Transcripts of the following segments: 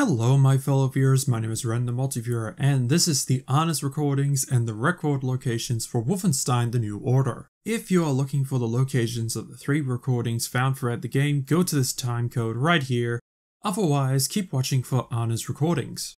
Hello my fellow viewers, my name is Ren the Multiviewer, and this is the Anya's Recordings and the record locations for Wolfenstein: The New Order. If you are looking for the locations of the three recordings found throughout the game, go to this time code right here, otherwise keep watching for Anya's Recordings.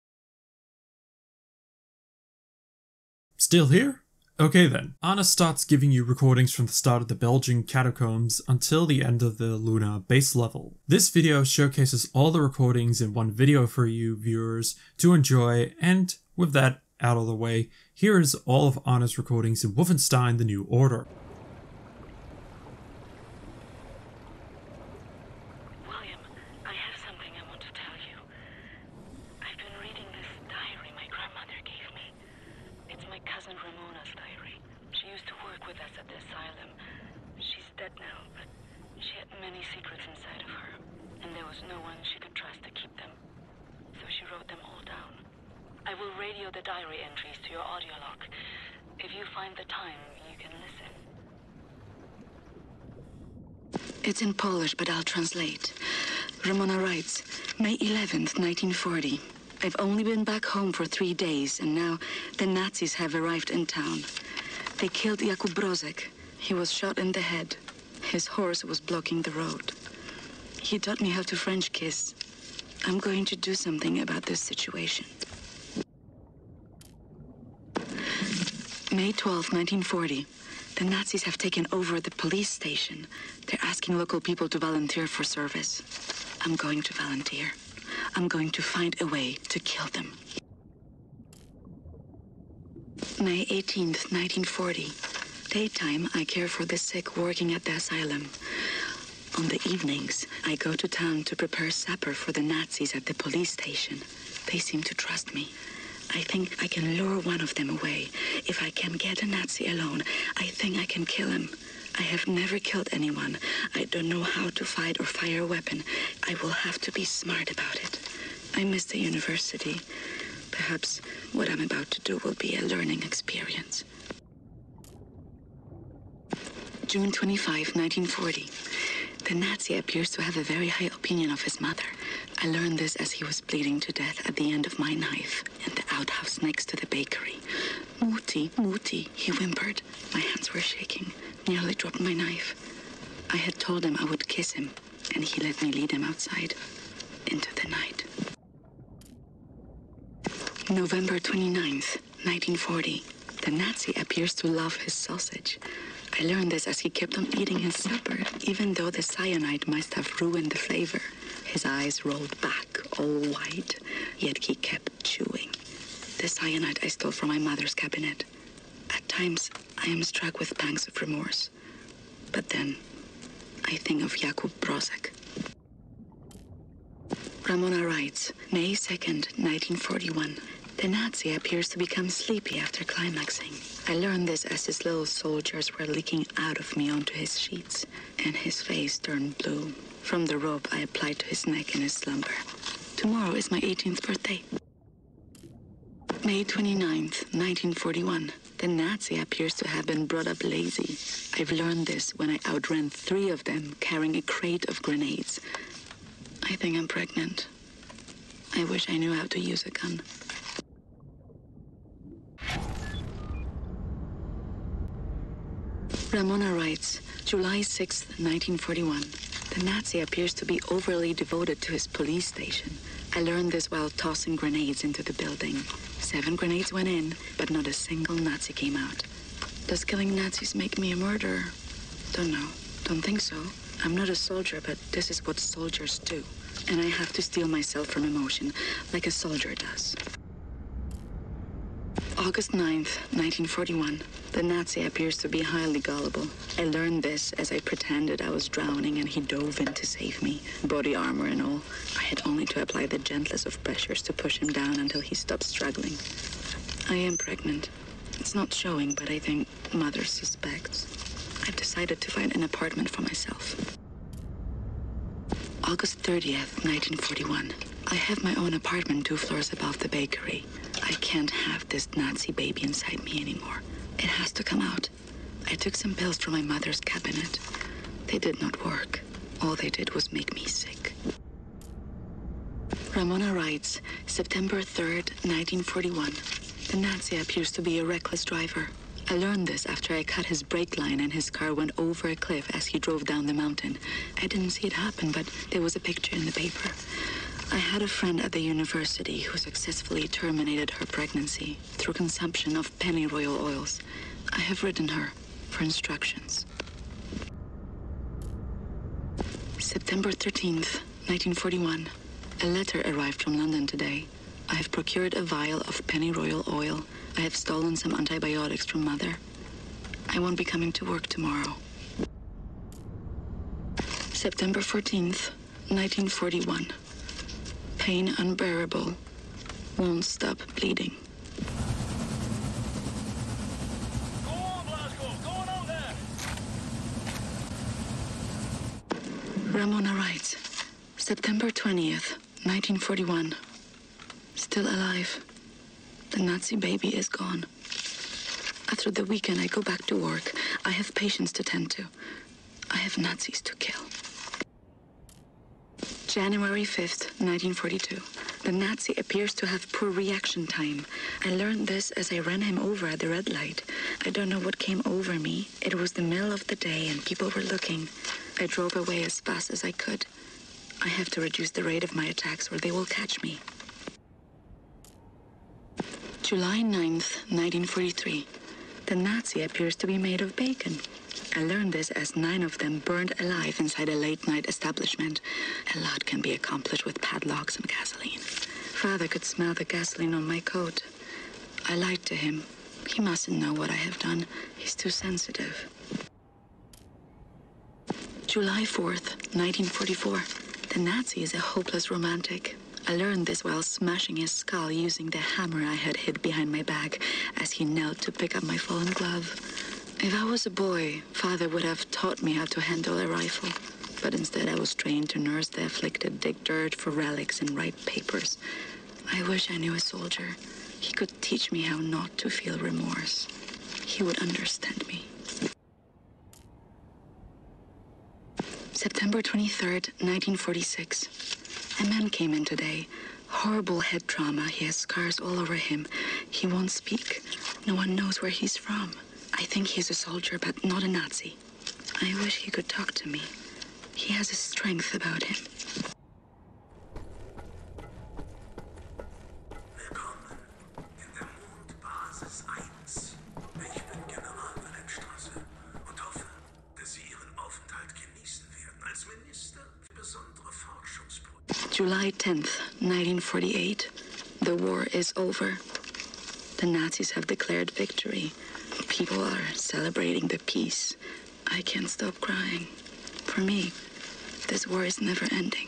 Still here? Okay then. Anya starts giving you recordings from the start of the Belgian catacombs until the end of the lunar base level. This video showcases all the recordings in one video for you viewers to enjoy, and with that out of the way, here is all of Anya's recordings in Wolfenstein: The New Order. Ramona's diary. She used to work with us at the asylum. She's dead now, but she had many secrets inside of her, and there was no one she could trust to keep them. So she wrote them all down. I will radio the diary entries to your audio log. If you find the time, you can listen. It's in Polish, but I'll translate. Ramona writes, May 11th, 1940. I've only been back home for 3 days, and now the Nazis have arrived in town. They killed Jakub Brozek. He was shot in the head. His horse was blocking the road. He taught me how to French kiss. I'm going to do something about this situation. May 12, 1940. The Nazis have taken over the police station. They're asking local people to volunteer for service. I'm going to volunteer. I'm going to find a way to kill them. May 18th, 1940. Daytime, I care for the sick working at the asylum. On the evenings, I go to town to prepare supper for the Nazis at the police station. They seem to trust me. I think I can lure one of them away. If I can get a Nazi alone, I think I can kill him. I have never killed anyone. I don't know how to fight or fire a weapon. I will have to be smart about it. I miss the university. Perhaps what I'm about to do will be a learning experience. June 25, 1940. The Nazi appears to have a very high opinion of his mother. I learned this as he was bleeding to death at the end of my knife in the outhouse next to the bakery. Mutti, Mutti, he whimpered. My hands were shaking. Nearly dropped my knife. I had told him I would kiss him, and he let me lead him outside into the night. November 29th, 1940. The Nazi appears to love his sausage. I learned this as he kept on eating his supper, even though the cyanide must have ruined the flavor. His eyes rolled back, all white, yet he kept chewing. The cyanide I stole from my mother's cabinet. At times, I am struck with pangs of remorse. But then, I think of Jakub Brozek. Ramona writes, May 2nd, 1941. The Nazi appears to become sleepy after climaxing. I learned this as his little soldiers were leaking out of me onto his sheets, and his face turned blue. From the rope I applied to his neck in his slumber. Tomorrow is my 18th birthday. May 29th, 1941. The Nazi appears to have been brought up lazy. I've learned this when I outran 3 of them carrying a crate of grenades. I think I'm pregnant. I wish I knew how to use a gun. Ramona writes, July 6th, 1941. The Nazi appears to be overly devoted to his police station. I learned this while tossing grenades into the building. 7 grenades went in, but not a single Nazi came out. Does killing Nazis make me a murderer? Don't know. Don't think so. I'm not a soldier, but this is what soldiers do. And I have to steel myself from emotion, like a soldier does. August 9th, 1941. The Nazi appears to be highly gullible. I learned this as I pretended I was drowning and he dove in to save me, body armor and all. I had only to apply the gentlest of pressures to push him down until he stopped struggling. I am pregnant. It's not showing, but I think mother suspects. I've decided to find an apartment for myself. August 30th, 1941. I have my own apartment 2 floors above the bakery. I can't have this Nazi baby inside me anymore. It has to come out. I took some pills from my mother's cabinet. They did not work. All they did was make me sick. Ramona writes, September 3rd, 1941. The Nazi appears to be a reckless driver. I learned this after I cut his brake line and his car went over a cliff as he drove down the mountain. I didn't see it happen, but there was a picture in the paper. I had a friend at the university who successfully terminated her pregnancy through consumption of pennyroyal oils. I have written her for instructions. September 13th, 1941. A letter arrived from London today. I have procured a vial of pennyroyal oil. I have stolen some antibiotics from Mother. I won't be coming to work tomorrow. September 14th, 1941. Pain unbearable. Won't stop bleeding. Go on, Blasco! Go on out there! Ramona writes, September 20th, 1941. Still alive. The Nazi baby is gone. After the weekend, I go back to work. I have patients to tend to. I have Nazis to kill. January 5th, 1942. The Nazi appears to have poor reaction time. I learned this as I ran him over at the red light. I don't know what came over me. It was the middle of the day and people were looking. I drove away as fast as I could. I have to reduce the rate of my attacks or they will catch me. July 9th, 1943. The Nazi appears to be made of bacon. I learned this as 9 of them burned alive inside a late-night establishment. A lot can be accomplished with padlocks and gasoline. Father could smell the gasoline on my coat. I lied to him. He mustn't know what I have done. He's too sensitive. July 4th, 1944. The Nazi is a hopeless romantic. I learned this while smashing his skull using the hammer I had hid behind my back as he knelt to pick up my fallen glove. If I was a boy, Father would have taught me how to handle a rifle. But instead I was trained to nurse the afflicted, dig dirt for relics and write papers. I wish I knew a soldier. He could teach me how not to feel remorse. He would understand me. September 23rd, 1946. A man came in today. Horrible head trauma. He has scars all over him. He won't speak. No one knows where he's from. I think he's a soldier, but not a Nazi. I wish he could talk to me. He has a strength about him. July 10th, 1948. The war is over. The Nazis have declared victory. People are celebrating the peace. I can't stop crying. For me, this war is never ending.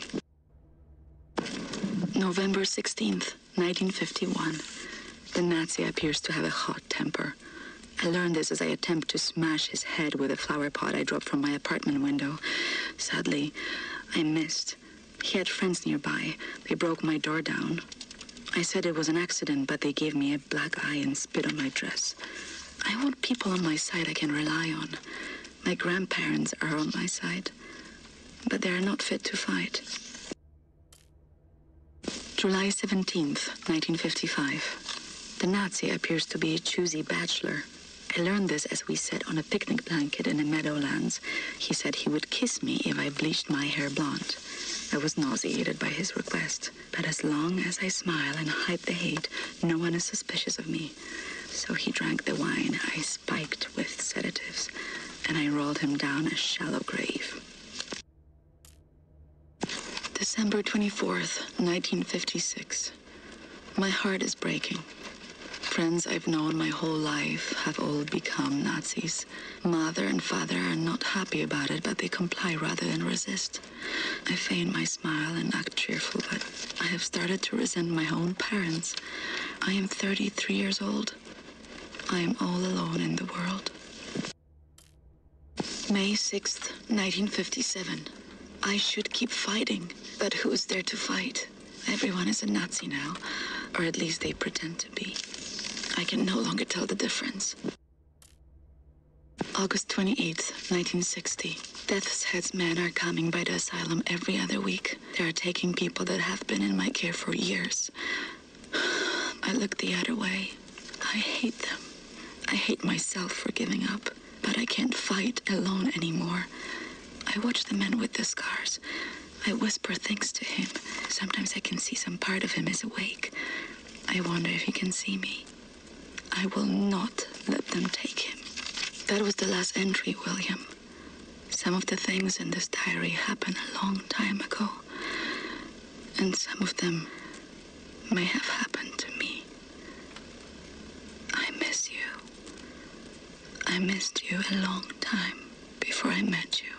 November 16th, 1951. The Nazi appears to have a hot temper. I learned this as I attempt to smash his head with a flower pot I dropped from my apartment window. Sadly, I missed. He had friends nearby. They broke my door down. I said it was an accident, but they gave me a black eye and spit on my dress. I want people on my side I can rely on. My grandparents are on my side, but they are not fit to fight. July 17th, 1955. The Nazi appears to be a choosy bachelor. I learned this as we sat on a picnic blanket in the meadowlands. He said he would kiss me if I bleached my hair blonde. I was nauseated by his request, but as long as I smile and hide the hate, no one is suspicious of me. So he drank the wine I spiked with sedatives, and I rolled him down a shallow grave. December 24th, 1956. My heart is breaking. Friends I've known my whole life have all become Nazis. Mother and father are not happy about it, but they comply rather than resist. I feign my smile and act cheerful, but I have started to resent my own parents. I am 33 years old. I am all alone in the world. May 6th, 1957. I should keep fighting, but who is there to fight? Everyone is a Nazi now, or at least they pretend to be. I can no longer tell the difference. August 28th, 1960. Death's Head's men are coming by the asylum every other week. They are taking people that have been in my care for years. I look the other way. I hate them. I hate myself for giving up, but I can't fight alone anymore. I watch the man with the scars. I whisper things to him. Sometimes I can see some part of him is awake. I wonder if he can see me. I will not let them take him. That was the last entry, William. Some of the things in this diary happened a long time ago, and some of them may have happened to me. I miss you. I missed you a long time before I met you.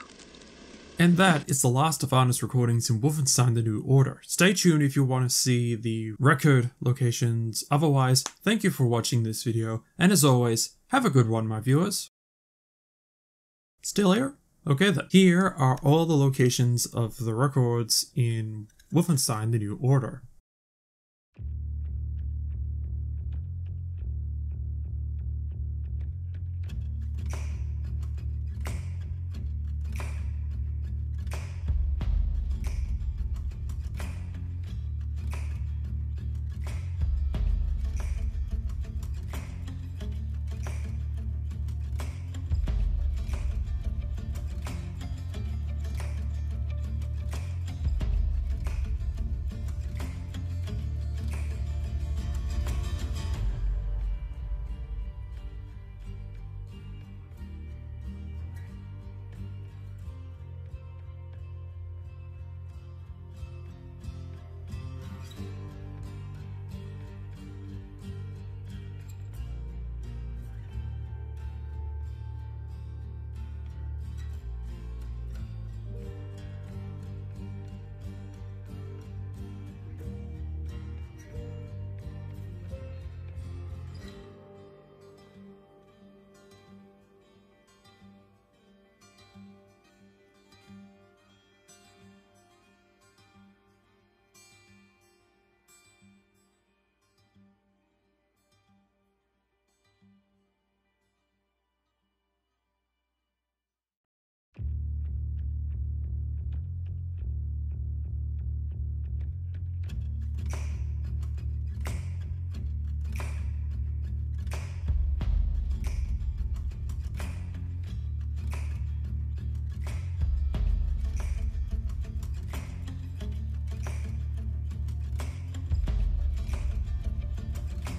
And that is the last of Anya's recordings in Wolfenstein: The New Order. Stay tuned if you want to see the record locations. Otherwise, thank you for watching this video, and as always, have a good one, my viewers. Still here? Okay then. Here are all the locations of the records in Wolfenstein: The New Order.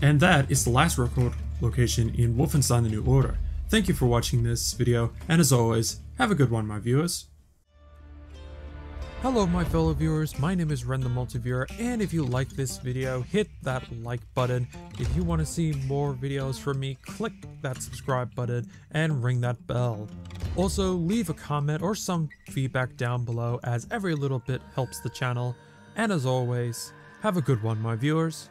And that is the last record location in Wolfenstein: The New Order. Thank you for watching this video, and as always, have a good one, my viewers. Hello my fellow viewers, my name is Ren the Multiviewer, and if you like this video, hit that like button. If you want to see more videos from me, click that subscribe button and ring that bell. Also, leave a comment or some feedback down below, as every little bit helps the channel. And as always, have a good one, my viewers.